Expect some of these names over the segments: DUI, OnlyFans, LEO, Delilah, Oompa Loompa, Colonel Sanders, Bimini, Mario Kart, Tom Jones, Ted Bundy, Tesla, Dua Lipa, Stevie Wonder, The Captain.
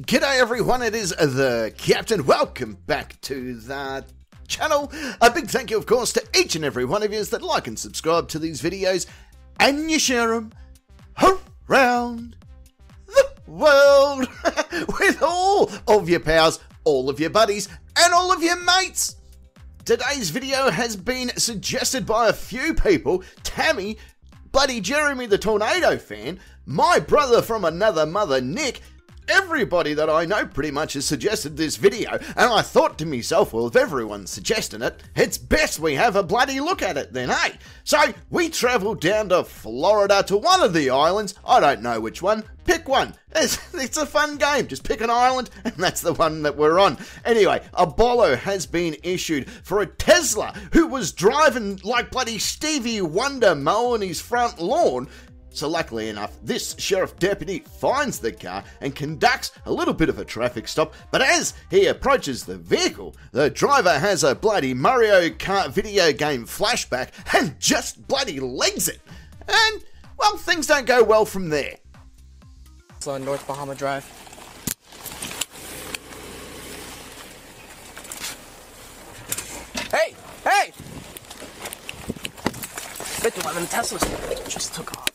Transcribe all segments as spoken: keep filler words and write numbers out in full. G'day everyone, it is the Captain. Welcome back to the channel. A big thank you, of course, to each and every one of you that like and subscribe to these videos and you share them around the world with all of your pals, all of your buddies, and all of your mates. Today's video has been suggested by a few people. Tammy, bloody Jeremy the Tornado fan, my brother from another mother, Nick. Everybody that I know pretty much has suggested this video, and I thought to myself, well, if everyone's suggesting it, it's best we have a bloody look at it then, eh? So we travelled down to Florida to one of the islands. I don't know which one. Pick one. It's, it's a fun game. Just pick an island, and that's the one that we're on. Anyway, a bolo has been issued for a Tesla who was driving like bloody Stevie Wonder mowing his front lawn. So luckily enough, this sheriff deputy finds the car and conducts a little bit of a traffic stop, but as he approaches the vehicle, the driver has a bloody Mario Kart video game flashback and just bloody legs it. And, well, things don't go well from there. It's on North Bahama Drive. Hey! Hey! Bet you one of them Teslas just took off.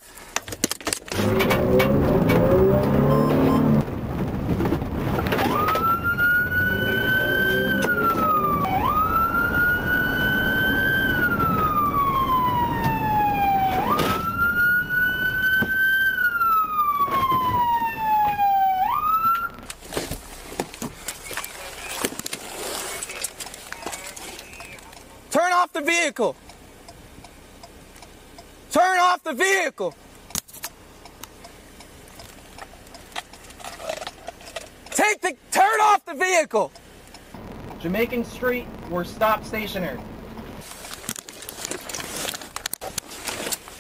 Turn off the vehicle. Turn off the vehicle. Take the, turn off the vehicle! Jamaican Street, we're stop stationary.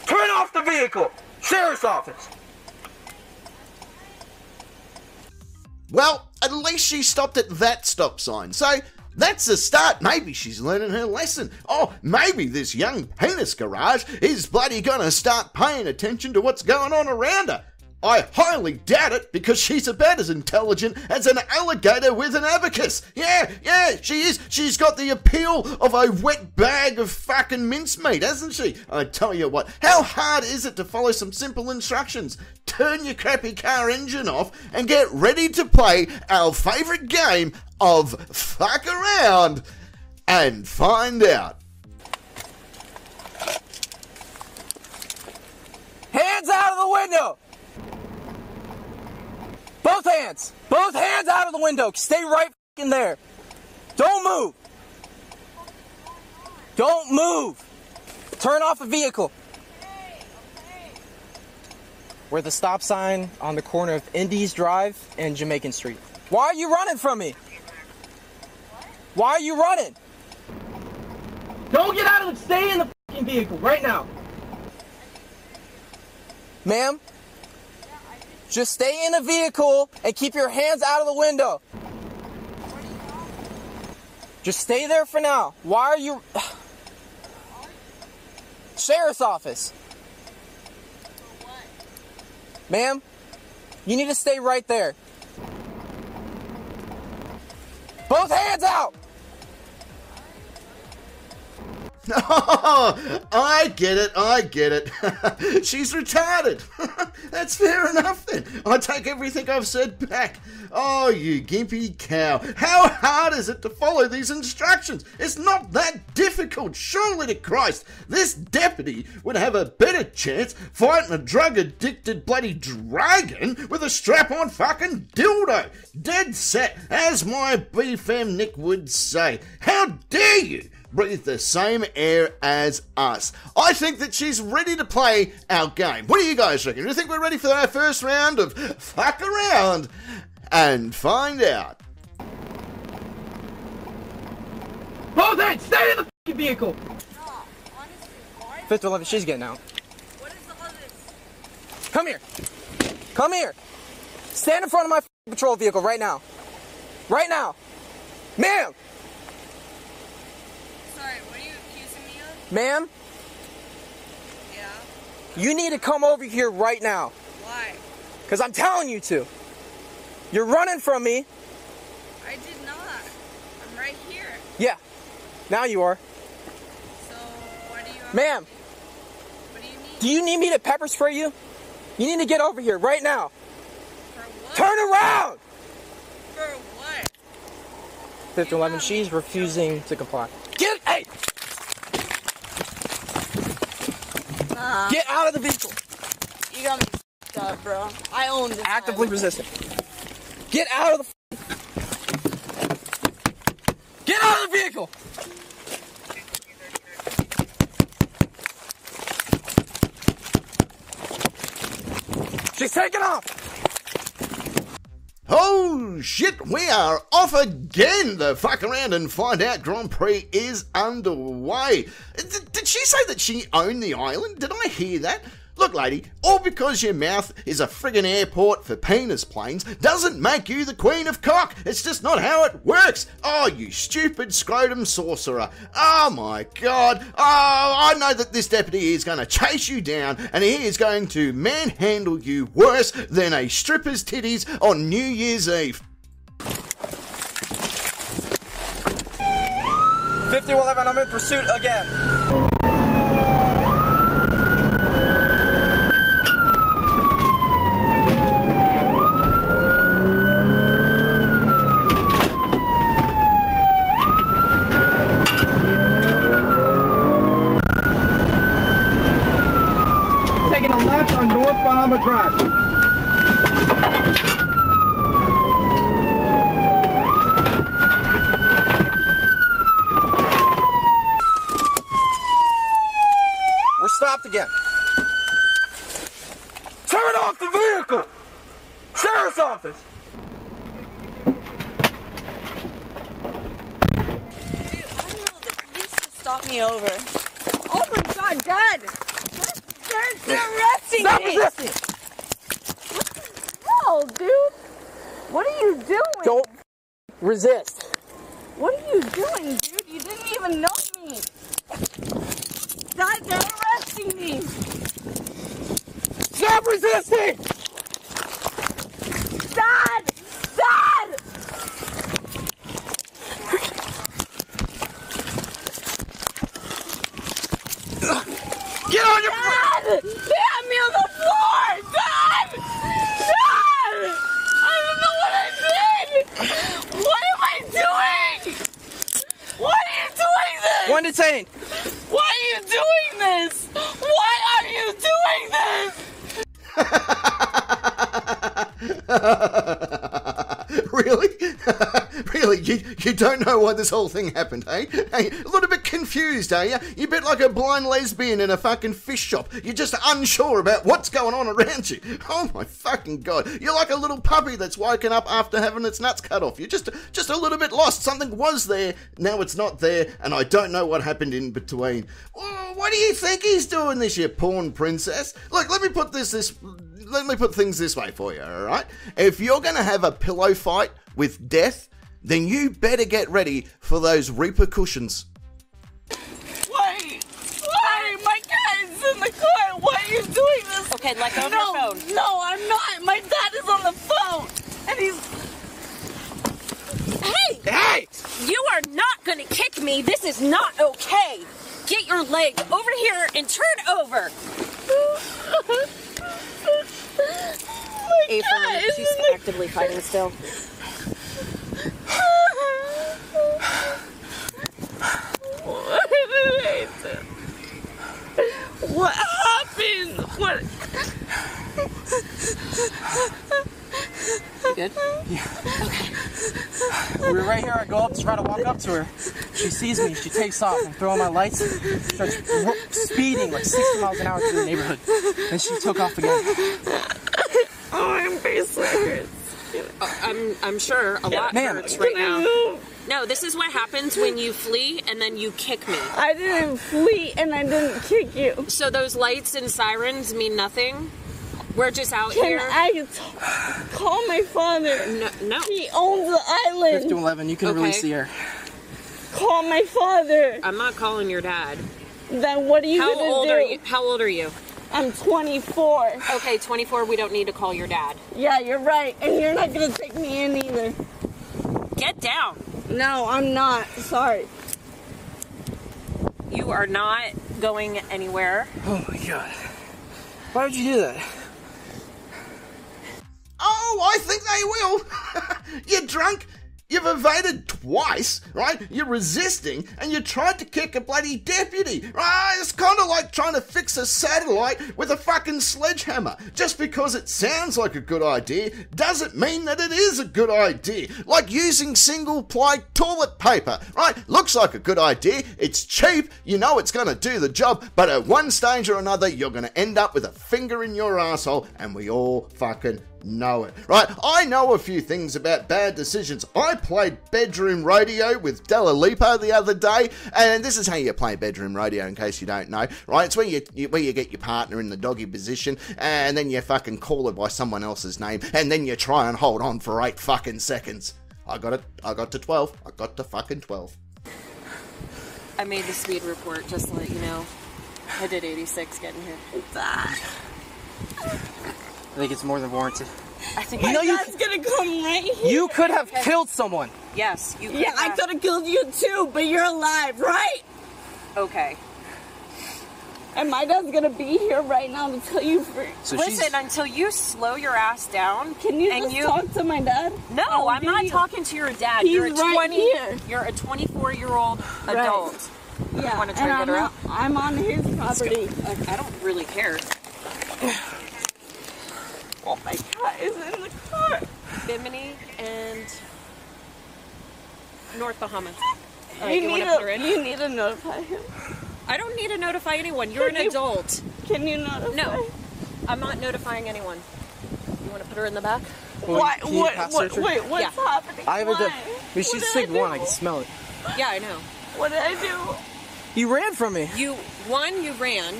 Turn off the vehicle! Sheriff's office! Well, at least she stopped at that stop sign, so that's a start. Maybe she's learning her lesson. Oh, maybe this young penis garage is bloody gonna start paying attention to what's going on around her. I highly doubt it, because she's about as intelligent as an alligator with an abacus. Yeah, yeah, she is. She's got the appeal of a wet bag of fucking mincemeat, hasn't she? I tell you what, how hard is it to follow some simple instructions? Turn your crappy car engine off and get ready to play our favourite game of fuck around and find out. Hands out of the window! Both hands! Both hands out of the window! Stay right f***ing there! Don't move! Don't move! Turn off the vehicle! Okay, okay. We're at the stop sign on the corner of Indies Drive and Jamaican Street. Why are you running from me? What? Why are you running? Don't get out of it! Stay in the f***ing vehicle right now! Ma'am? Just stay in the vehicle and keep your hands out of the window. Just stay there for now. Why are you... Sheriff's office. Ma'am, you need to stay right there. Both hands out! Oh, I get it, I get it. She's retarded. That's fair enough then. I take everything I've said back. Oh, you gimpy cow. How hard is it to follow these instructions? It's not that difficult, surely to Christ. This deputy would have a better chance fighting a drug-addicted bloody dragon with a strap-on fucking dildo. Dead set, as my B F M Nick would say. How dare you breathe the same air as us. I think that she's ready to play our game. What do you guys reckon? Do you think we're ready for our first round of fuck around and find out? Both hands, stay in the f***ing vehicle! Oh, honestly, fifth eleven, she's getting out. What is the others? Come here. Come here. Stand in front of my f***ing patrol vehicle right now. Right now. Ma'am! Ma'am? Yeah? You need to come over here right now. Why? Because I'm telling you to. You're running from me. I did not. I'm right here. Yeah. Now you are. So what do you want? Ma'am. What do you need? Do you need me to pepper spray you? You need to get over here right now. For what? Turn around! For what? fifth and eleven, she's refusing to comply. Get, hey! Nah. Get out of the vehicle. You got me f***ed up, bro. I own this. Actively resisting. Get out of the Get out of the vehicle! She's taking off! Oh shit, we are off again! The fuck around and find out Grand Prix is underway. D- did she say that she owned the island? Did I hear that? Look, lady, all because your mouth is a friggin' airport for penis planes doesn't make you the queen of cock. It's just not how it works. Oh, you stupid scrotum sorcerer. Oh, my God. Oh, I know that this deputy is going to chase you down and he is going to manhandle you worse than a stripper's titties on New Year's Eve. fifty eleven, I'm in pursuit again. Resist. What are you doing, dude? You didn't even know me. God, they're arresting me. Stop resisting! Dad! Dad! Get on your Dad! They have me on the floor! Dad! Dad! I don't know what I did! What am I doing? Why are you doing this? One detained. Why are you doing this? Why are you doing this? Really? Really? You, you don't know why this whole thing happened, eh? Hey, a little bit confused, are you? You're a bit like a blind lesbian in a fucking fish shop. You're just unsure about what's going on around you. Oh my fucking God. You're like a little puppy that's woken up after having its nuts cut off. You're just, just a little bit lost. Something was there, now it's not there, and I don't know what happened in between. Oh, what do you think he's doing this, you porn princess? Look, let me put this, this, let me put things this way for you, alright? If you're going to have a pillow fight with death, then you better get ready for those repercussions. Wait! Why? My dad is in the car! Why are you doing this? Okay, like on no, your phone. No, I'm not! My dad is on the phone! And he's... Hey! Hey! You are not gonna kick me! This is not okay! Get your leg over here and turn over! My April, God, she's the... actively fighting still. What did I do? What happened? What? You good? Yeah. Okay. We were right here. I go up to try to walk up to her. She sees me. She takes off. I'm throwing my lights. Starts speeding like sixty miles an hour through the neighborhood. And she took off again. Oh, I'm baseless. Uh, I'm I'm sure a lot hurts right now. No, this is what happens when you flee and then you kick me. I didn't flee and I didn't kick you. So those lights and sirens mean nothing? We're just out Can here? Can I call my father? No, no. He owns the island. fifty eleven, you can okay. really see her. Call my father. I'm not calling your dad. Then what are you How gonna old do? Are you? How old are you? I'm twenty-four. Okay, twenty-four, we don't need to call your dad. Yeah, you're right. And you're not going to take me in either. Get down. No, I'm not. Sorry. You are not going anywhere. Oh, my God. Why would you do that? Oh, I think they will. You're drunk. You've evaded twice, right? You're resisting, and you tried to kick a bloody deputy, right? It's kind of like trying to fix a satellite with a fucking sledgehammer. Just because it sounds like a good idea doesn't mean that it is a good idea. Like using single-ply toilet paper, right? Looks like a good idea, it's cheap, you know it's going to do the job, but at one stage or another, you're going to end up with a finger in your asshole, and we all fucking know it, right? I know a few things about bad decisions. I played bedroom radio with Dua Lipa the other day, and this is how you play bedroom radio, in case you don't know, right? It's where you, you where you get your partner in the doggy position, and then you fucking call her by someone else's name, and then you try and hold on for eight fucking seconds. I got it. I got to twelve. I got to fucking twelve. I made the speed report, just to let you know. I did eighty-six getting here. I think it's more than warranted. I think you know you that's gonna come right here. You could have okay. killed someone. Yes, you could Yeah, have. I could have killed you too, but you're alive, right? Okay. And my dad's gonna be here right now to tell you for so Listen, she's... until you slow your ass down. Can you and just you... talk to my dad? No, oh, I'm not you. talking to your dad. He's you're a right twenty here. You're a twenty-four-year-old right. adult. Yeah, want to try and get I'm, her out? I'm on his property. Like, I don't really care. Oh, my cat is in the car. Bimini and North Bahamas. Uh, you, you, need a, you need to notify him. I don't need to notify anyone. You're can an you, adult. Can you notify? No, I'm not notifying anyone. You want to put her in the back? Well, Why? What, what, wait, what's yeah. happening? I have a. We should stick one. I can smell it. Yeah, I know. What did I do? You ran from me. You one. You ran.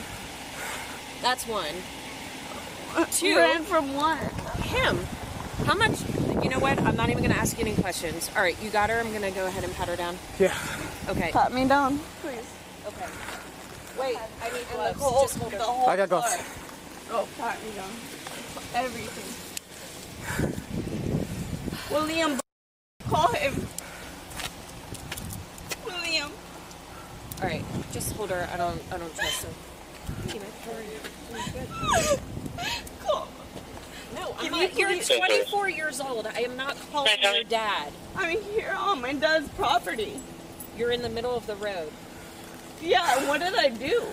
That's one. Two. Ran from what? Him. How much? You know what? I'm not even going to ask you any questions. All right, you got her. I'm going to go ahead and pat her down. Yeah. Okay. Pat me down, please. Okay. Wait. I need gloves. The whole, Just hold the whole I got gloves. Oh, pat me down. Everything. William, call him. William. All right. Just hold her. I don't. I don't trust her. Can I carry you? No, I'm not, you're twenty-four years old. I am not calling your dad. I'm here on my dad's property. You're in the middle of the road. Yeah, what did I do?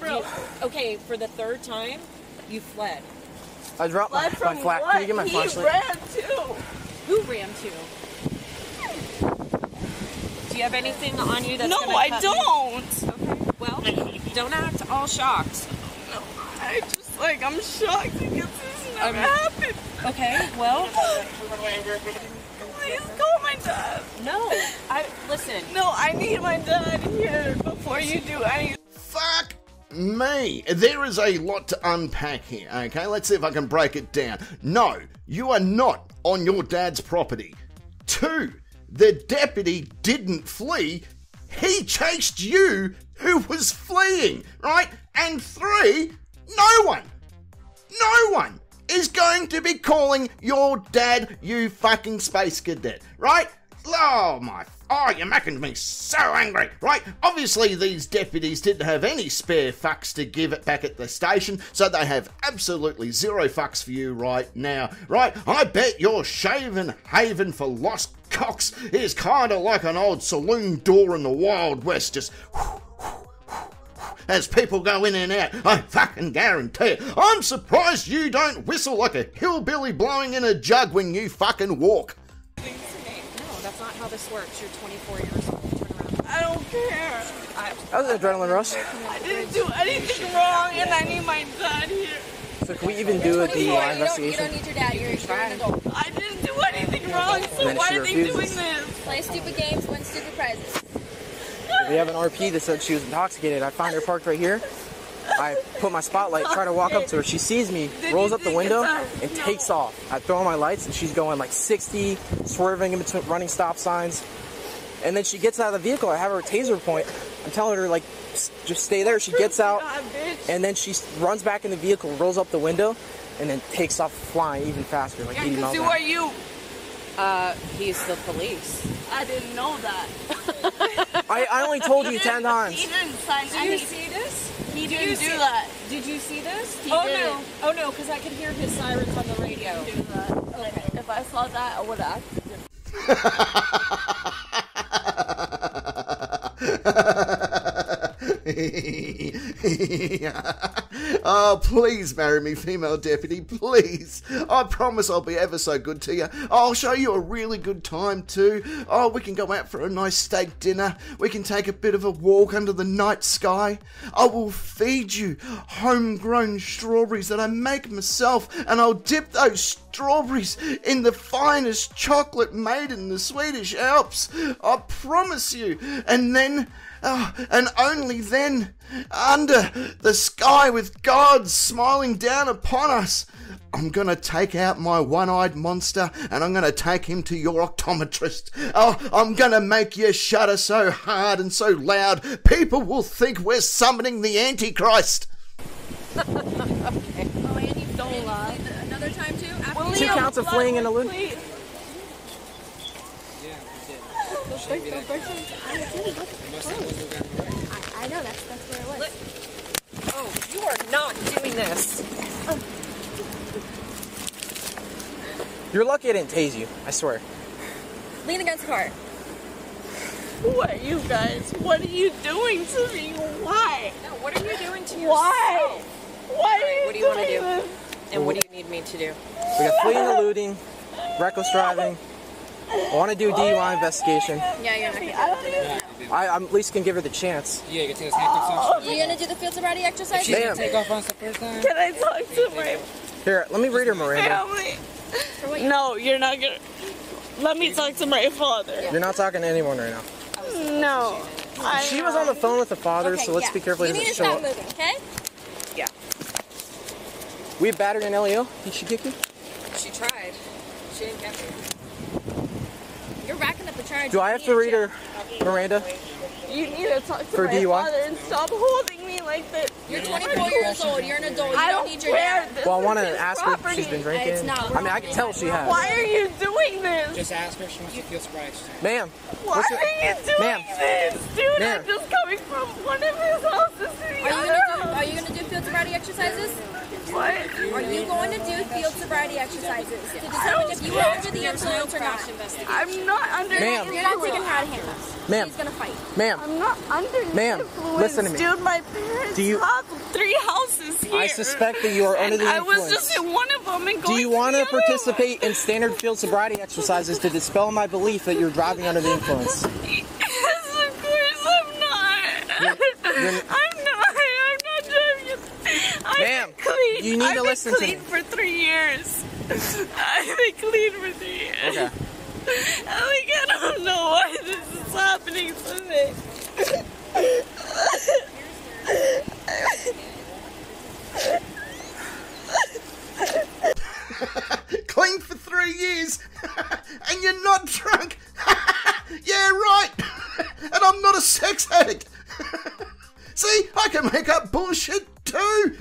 Bro. You, okay, for the third time, you fled. I dropped fled my, my flashlight. Can you get my flashlight? He ran too. Who ran too? Do you have anything on you that's No, gonna I cut don't. Me? Okay, well, don't act all shocked. No, I just, like, I'm shocked because Um, okay, well, please call my dad. No, I listen. No, I need my dad here before you do anything. Fuck me. There is a lot to unpack here, okay? Let's see if I can break it down. No, you are not on your dad's property. Two, the deputy didn't flee. He chased you, who was fleeing, right? And three, no one, no one. is going to be calling your dad, you fucking space cadet, right? Oh my, oh, you're making me so angry, right? Obviously these deputies didn't have any spare fucks to give it back at the station, so they have absolutely zero fucks for you right now, right? I bet your shaven haven for lost cocks is kind of like an old saloon door in the Wild West, just whoosh, as people go in and out, I fucking guarantee it. I'm surprised you don't whistle like a hillbilly blowing in a jug when you fucking walk. No, that's not how this works. You're twenty-four years old. Turn around. I don't care. I, that was an adrenaline rush. I didn't do anything wrong, and I need my dad here. So can we even do a D U I investigation? You don't need your dad. You're an adult. I didn't do anything wrong, so why are they doing this? Play stupid games, win stupid prizes. We have an R P that said she was intoxicated. I find her parked right here. I put my spotlight, try to walk up to her. She sees me, rolls up the window, and takes off. I throw on my lights, and she's going like sixty, swerving in between, running stop signs. And then she gets out of the vehicle. I have her taser point. I'm telling her, like, just stay there. She gets out, and then she runs back in the vehicle, rolls up the window, and then takes off flying even faster, like eighty miles an hour. Who are you? Uh, he's the police. I didn't know that. I, I only told you ten times. He didn't sign anything. Did you see this? He didn't do that. Did you see this? Oh no! Oh no! Because I could hear his sirens on the radio. He didn't do that. Okay. If I saw that, I would have acted different. Oh, please marry me, female deputy, please. I promise I'll be ever so good to you. I'll show you a really good time too. Oh, we can go out for a nice steak dinner. We can take a bit of a walk under the night sky. I will feed you homegrown strawberries that I make myself, and I'll dip those strawberries in the finest chocolate made in the Swedish Alps. I promise you. And then, oh, and only then, under the sky with God smiling down upon us, I'm going to take out my one-eyed monster, and I'm going to take him to your optometrist. Oh, I'm going to make you shudder so hard and so loud, people will think we're summoning the Antichrist. Okay. Oh, and you don't lie. Another time, too? Two counts of fleeing in a loop. Yeah, I did. I know, that's, that's where it was. Look. Oh, you are not doing this. Oh. You're lucky I didn't tase you, I swear. Lean against the car. What, you guys? What are you doing to me? Why? No, what are you doing to yourself? Why? Why are you what do you want to do? This? And what do you need me to do? We got fleeing and eluding, reckless driving. I want to do a D U I investigation. Yeah, you're not going to do that. I am at least going to give her the chance. Yeah, you're going to take off. You're going to do the field sobriety exercise? She's going to take off on the first time. Can I talk to my... Here, let me read her Miranda. No, you're not going to... Let me talk to my father. Yeah. You're not talking to anyone right now. No. I she was on the phone with the father, okay, so let's yeah. be careful. You need to stop moving, okay? Yeah. We have battered an L E O. Did she kick you? She tried. She didn't get me. You're racking up the charge. Do you I have to read her, Miranda? You need to talk to for my D U I? Father and stop holding me like this. You're twenty-four years old. You're an adult. You I don't, don't need your dad. Well, I want to ask property. her if she's been drinking. It's not I mean, I can tell she has. Why are you doing this? Just ask her if she wants to feel surprised. Ma'am. Why are you doing this? Dude, I'm just coming from one of his houses to the other. Are you going to do field sobriety exercises? What? Are you going to do field sobriety exercises to determine if you were under the influence or not? I'm not under the influence. You're not taking her out of handcuffs. Ma'am. She's going to fight. Ma'am. I'm not under the influence. Ma'am, listen to me. Dude, my parents do you, have three houses here. I suspect that you are under the influence. I was just in one of them and going to the other one. Do you want to participate in standard field sobriety exercises to dispel my belief that you're driving under the influence? Yes, of course I'm not. You're, you're, I'm not. I'm not driving. Ma'am, you need I've to listen to me. I've been clean for three years. I've been clean for three years. Okay. Like, I don't know why this is happening to me. Clean for three years, and you're not drunk. Yeah, right. And I'm not a sex addict. See, I can make up bullshit too.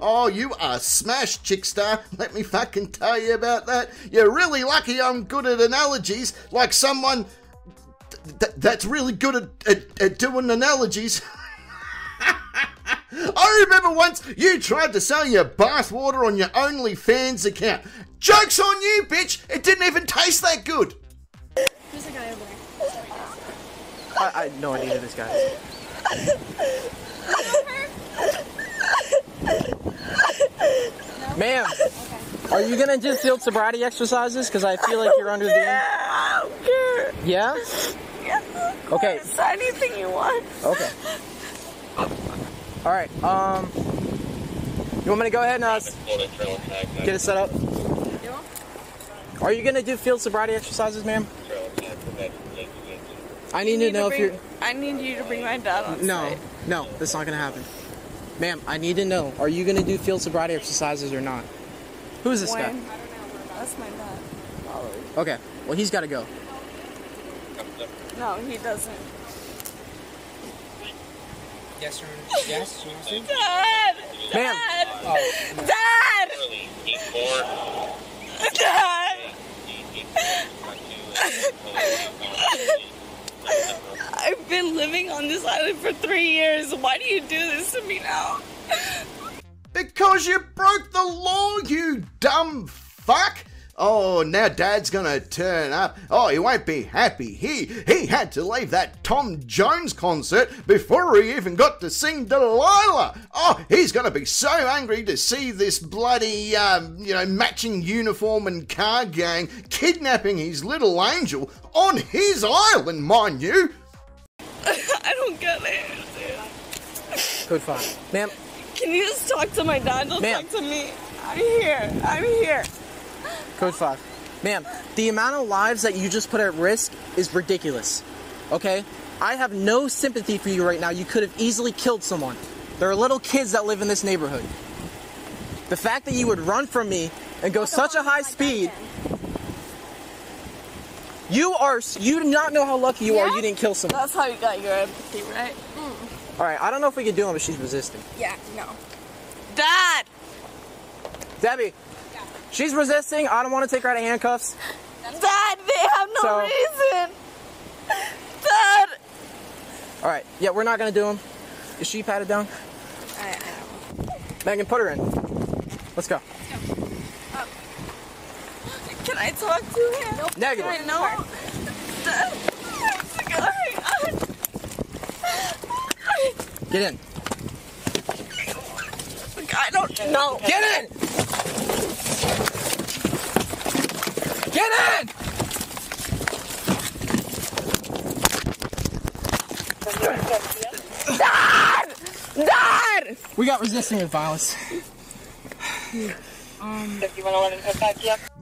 Oh, you are smashed, Chickstar. Let me fucking tell you about that. You're really lucky I'm good at analogies, like someone th that's really good at, at, at doing analogies. I remember once you tried to sell your bathwater on your OnlyFans account. Joke's on you, bitch. It didn't even taste that good. Who's the guy over there? Sorry. I, I no idea who this guy is. No? Ma'am, okay. Are you gonna do field sobriety exercises? Because I feel like you're under the. I don't care. Yeah? Yes, of okay. Course. Anything you want. Okay. Alright, um. You want me to go ahead and uh, get it set up? Are you gonna do field sobriety exercises, ma'am? I need, need to know to bring, if you're. I need you to bring my dad on. No, site. no, that's not gonna happen. Ma'am, I need to know, are you going to do field sobriety exercises or not? Who is this when? guy? I don't know. That's my dad. Okay. Well, he's got to go. No, he doesn't. Yes, sir. Yes, Dad! Dad! Dad! Oh, no. Dad! Dad! I've been living on this island for three years. Why do you do this to me now? Because you broke the law, you dumb fuck! Oh, now Dad's gonna turn up. Oh, he won't be happy. He he had to leave that Tom Jones concert before he even got to sing Delilah. Oh, he's gonna be so angry to see this bloody, um, you know, matching uniform and car gang kidnapping his little angel on his island, mind you. I don't get it. Good fun. Ma'am. Can you just talk to my dad? Don't talk to me. I'm here. I'm here. Code five. Ma'am, the amount of lives that you just put at risk is ridiculous. Okay? I have no sympathy for you right now. You could have easily killed someone. There are little kids that live in this neighborhood. The fact that you would run from me and go such a high speed. You are, you do not know how lucky you are you didn't kill someone. That's how you got your empathy, right? Mm. Alright, I don't know if we can do it, but she's resisting. Yeah, no. Dad! Debbie! She's resisting. I don't want to take her out of handcuffs. Dad, they have no so, reason. Dad. All right. Yeah, we're not going to do him. Is she patted down? I, I don't know. Megan, put her in. Let's go. Let's go. Um, can I talk to him? Nope. Negative. Can I know? Dad, I'm get in. I don't know. Get in. Get in! Dad! Dad! We got resisting with violence. Um,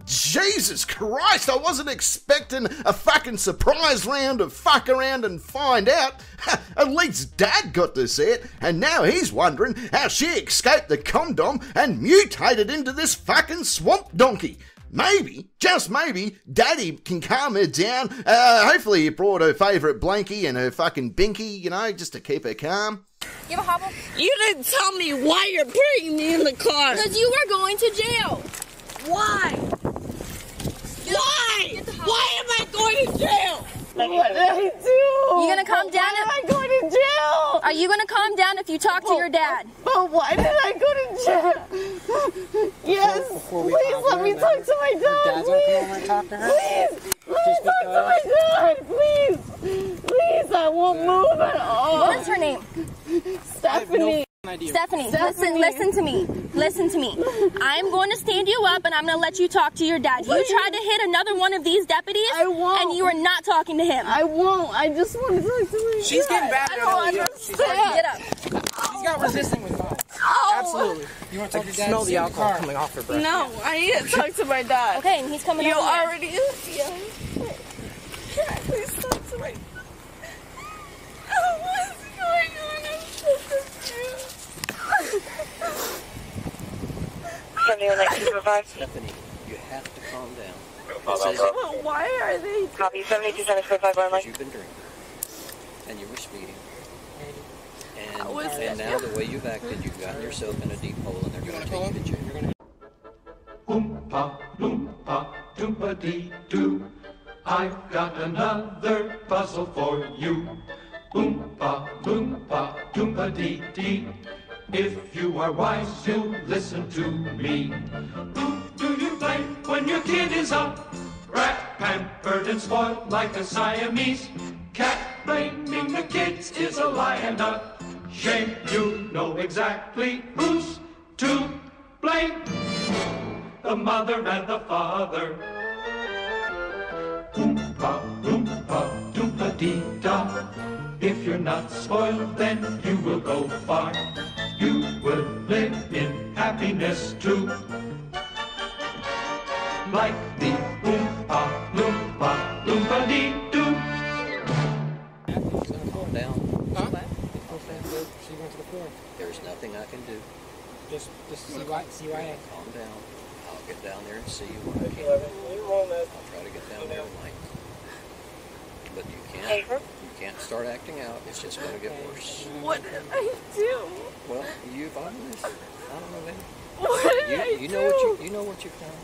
Jesus Christ, I wasn't expecting a fucking surprise round of fuck around and find out. At least Dad got to see it, and now he's wondering how she escaped the condom and mutated into this fucking swamp donkey. Maybe, just maybe, Daddy can calm her down. Uh, hopefully he brought her favourite blankie and her fucking binky, you know, just to keep her calm. You have a hobble? You didn't tell me why you're putting me in the car. Because you were going to jail. Why? Why? Why am I going to jail? What did I do? You gonna calm down? Why am I going to jail? Are you gonna calm down if you talk well, to your dad? But why did I go to jail? Yes, please let me talk to my dad. Please, talk to my dad. Please, please, I won't move at all. What is her name? Stephanie. Stephanie. Stephanie, listen, listen to me. Listen to me. I'm going to stand you up and I'm going to let you talk to your dad. Please. You try to hit another one of these deputies I won't. and you are not talking to him. I won't. I just want to talk to my She's dad. Getting battered on the She's like, get up. She's got resisting with violence. Oh. Absolutely. You want to talk to your dad? Smell the alcohol car. coming off her breath. No, yeah. I need to talk to my dad. Okay, and he's coming over. You already is. Yeah. Can I please talk to my dad? Oh, what is going on? I'm so confused. Stephanie, you have to calm down. Says, well, why are they? Copy seventy-two seventy-five. Because you've been drinking, and you were speeding, and, and now the way you've acted, you've gotten yourself in a deep hole, and they're going to take you to jail. Oompa loompa doompa dee doo. I've got another puzzle for you. Oompa loompa doompa dee dee. If you are wise, you listen to me. Who do you blame when your kid is up? Rat pampered and spoiled like a Siamese cat. Blaming the kids is a lie and a shame. You know exactly who's to blame. The mother and the father. Oompa, oompa, doompa dee da. If you're not spoiled, then you will go far. You will live in happiness too. Like the Oompa Loompa Loompa Dee Doo. She's gonna calm down. Huh? She went to the floor. There's nothing I can do. Just, just see why, see why I calm down. I'll get down there and see you when I can. I'll try to get down there and like. but you can't. You can't start acting out. It's just going to get worse. What did I do? Well, you've obviously. I don't know, baby. What did you, I you do? Know what you, you know what you found?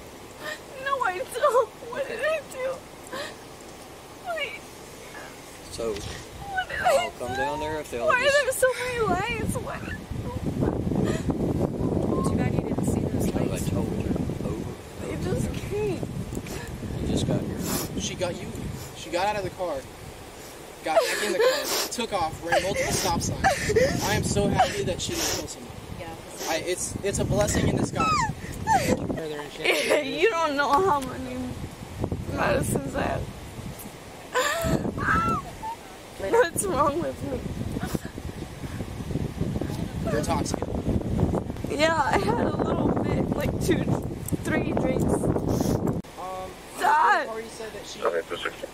No, I don't. What okay. did I do? Please. So, what did I'll I come do? Down there if they'll. Why just... are there so many lights? Why? She got you. She got out of the car, got back in the car, took off, ran multiple stop signs. I am so happy that she didn't kill someone. Yeah. I, it's it's a blessing in disguise. You don't know how many medicines I have. What's wrong with me? You're toxic. Yeah, I had a little bit, like two, three drinks. Already said that she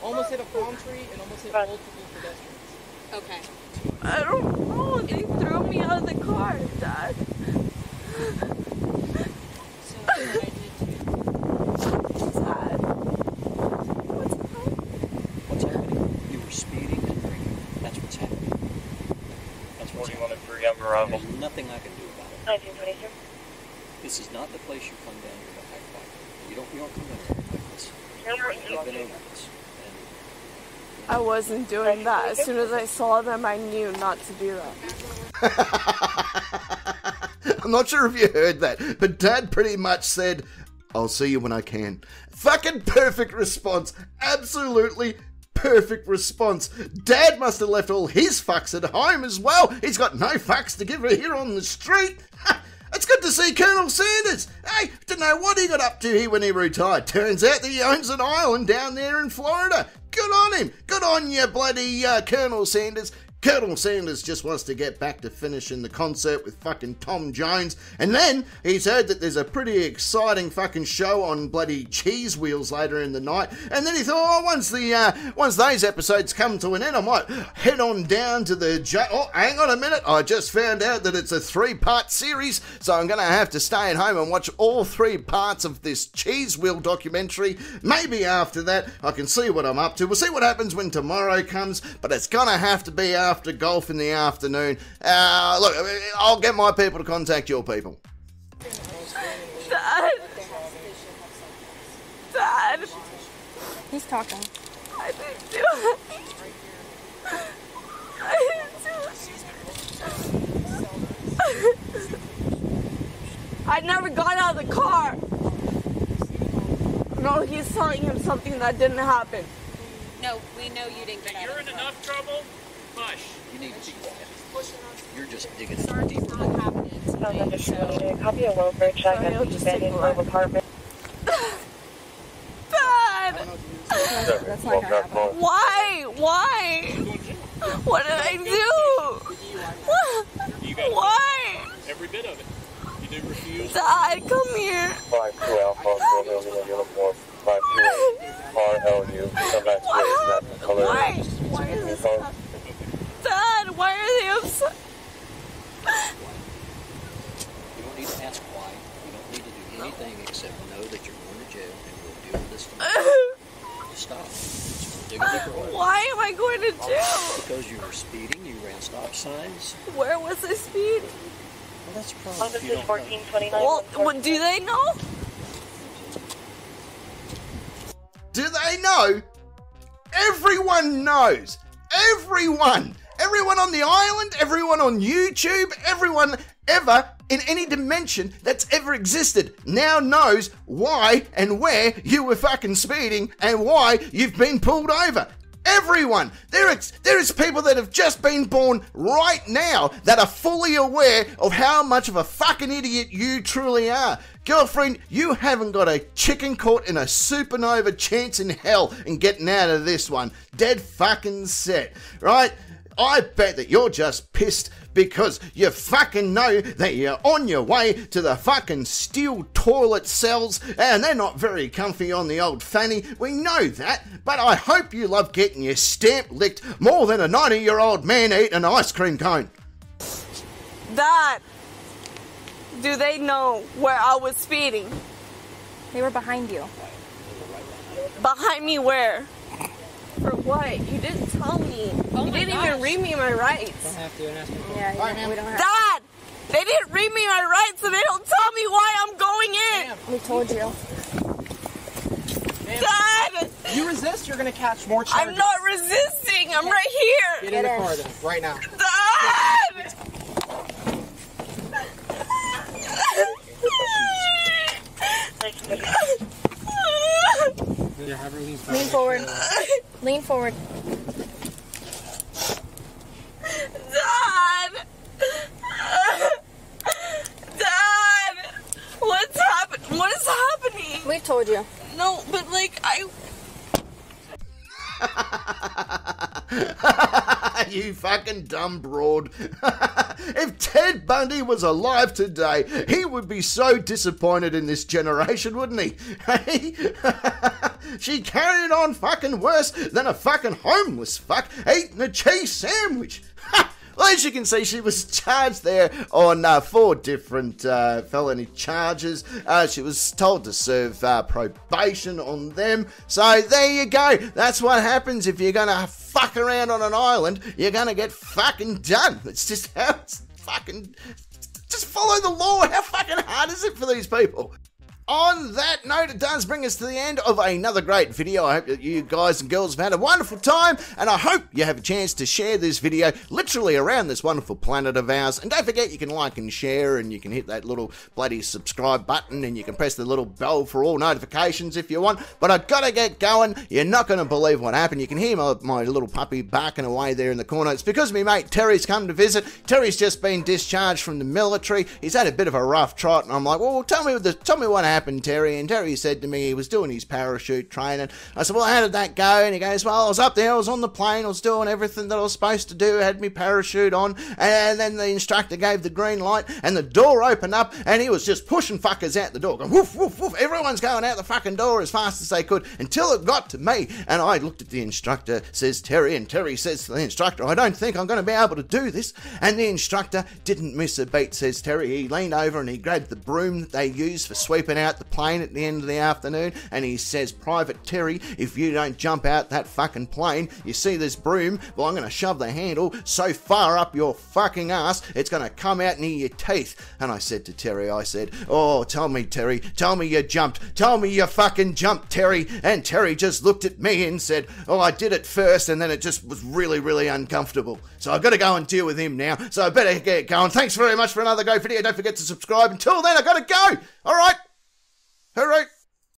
almost hit a palm tree and almost hit multiple pedestrians. Okay. I don't know. They threw me out of the car, Dad. So what did I do to you? Dad. What's happening? What's happening? You were speeding and drinking. That's what's happening. That's what's happening. forty-one to three on arrival. There's nothing I can do about it. nineteen twenty-two. This is not the place you come down here to high-five. You don't, you don't come down here like this. I wasn't doing that. As soon as I saw them, I knew not to do that. I'm not sure if you heard that, but Dad pretty much said, I'll see you when I can. Fucking perfect response. Absolutely perfect response. Dad must have left all his fucks at home as well. He's got no fucks to give her here on the street. It's good to see Colonel Sanders. Hey, didn't know what he got up to here when he retired. Turns out that he owns an island down there in Florida. Good on him. Good on you, bloody uh, Colonel Sanders. Colonel Sanders just wants to get back to finishing the concert with fucking Tom Jones. And then he's heard that there's a pretty exciting fucking show on bloody Cheese Wheels later in the night. And then he thought, oh, once the uh, once those episodes come to an end, I might head on down to the jail. Oh, hang on a minute. I just found out that it's a three-part series, so I'm going to have to stay at home and watch all three parts of this Cheese Wheel documentary. Maybe after that, I can see what I'm up to. We'll see what happens when tomorrow comes, but it's going to have to be out after golf in the afternoon. Uh, look, I'll get my people to contact your people. Dad. Dad. He's talking. I didn't do it. I didn't do it. I never got out of the car. No, he's telling him something that didn't happen. No, we know you didn't get out of the car. You're in enough trouble. You need to You're just digging sorry, deeper. Tonight, so. Copy a welfare check at the abandoned mobile apartment. Dad! That's not gonna happen. Why? Why? What did I do? Why? Every bit of it. You did refuse. Dad, come here. five two alpha, four million, one, four, five two, R L U. Why? Why is this happening? Dad, why are they upset? You don't need to ask why. You don't need to do anything except know that you're going to jail and we'll deal with this tomorrow. Stop. Dig a deeper hole. Why am I going to jail? Because you were speeding, you ran stop signs. Where was I speeding? Well, that's a problem. Office is fourteen twenty-nine. Well, what, do they know? Do they know? Everyone knows. Everyone. Everyone on the island, everyone on YouTube, everyone ever in any dimension that's ever existed now knows why and where you were fucking speeding and why you've been pulled over. Everyone. There is, there is people that have just been born right now that are fully aware of how much of a fucking idiot you truly are. Girlfriend, you haven't got a chicken caught in a supernova chance in hell in getting out of this one. Dead fucking set, right? I bet that you're just pissed because you fucking know that you're on your way to the fucking steel toilet cells and they're not very comfy on the old fanny. We know that, but I hope you love getting your stamp licked more than a ninety-year-old man eat an ice cream cone. Dad, do they know where I was speeding? They were behind you. Behind me where? For what? You didn't tell me. Oh you didn't gosh. even read me my rights. Don't have to. Ask me yeah, yeah, right, we don't have Dad! To. They didn't read me my rights, and they don't tell me why I'm going in. Ma'am. We told you. Dad! You resist, you're going to catch more charges. I'm not resisting. I'm right here. Get in the car, then. Right now. Dad! Lean forward. Lean forward. Dad! Dad! What's happening? What is happening? We told you. No, but like, I... You fucking dumb broad. If Ted Bundy was alive today, he would be so disappointed in this generation, wouldn't he? Hey? She carried on fucking worse than a fucking homeless fuck eating a cheese sandwich. Ha! Well, as you can see, she was charged there on uh, four different uh, felony charges. Uh, she was told to serve uh, probation on them. So there you go. That's what happens if you're going to fuck around on an island. You're going to get fucking done. It's just how it's fucking... Just follow the law. How fucking hard is it for these people? On that note, it does bring us to the end of another great video. I hope that you guys and girls have had a wonderful time, and I hope you have a chance to share this video literally around this wonderful planet of ours. And don't forget, you can like and share, and you can hit that little bloody subscribe button, and you can press the little bell for all notifications if you want. But I've got to get going. You're not going to believe what happened. You can hear my, my little puppy barking away there in the corner. It's because me mate Terry's come to visit. Terry's just been discharged from the military. He's had a bit of a rough trot, and I'm like, well, tell me, the, tell me what happened. happened, Terry. And Terry said to me he was doing his parachute training. I said, well, how did that go? And he goes, well, I was up there, I was on the plane, I was doing everything that I was supposed to do, I had my parachute on, and then the instructor gave the green light, and the door opened up, and he was just pushing fuckers out the door, going woof, woof, woof, everyone's going out the fucking door as fast as they could, until it got to me, and I looked at the instructor, says Terry, and Terry says to the instructor, I don't think I'm going to be able to do this, and the instructor didn't miss a beat, says Terry. He leaned over and he grabbed the broom that they use for sweeping out the plane at the end of the afternoon, and he says, Private Terry, if you don't jump out that fucking plane, you see this broom, well, I'm going to shove the handle so far up your fucking ass, it's going to come out near your teeth. And I said to Terry, I said, oh, tell me, Terry, tell me you jumped, tell me you fucking jumped, Terry. And Terry just looked at me and said, oh, I did it first, and then it just was really, really uncomfortable. So I've got to go and deal with him now, so I better get going. Thanks very much for another great video. Don't forget to subscribe. Until then, I've got to go. All right. All right.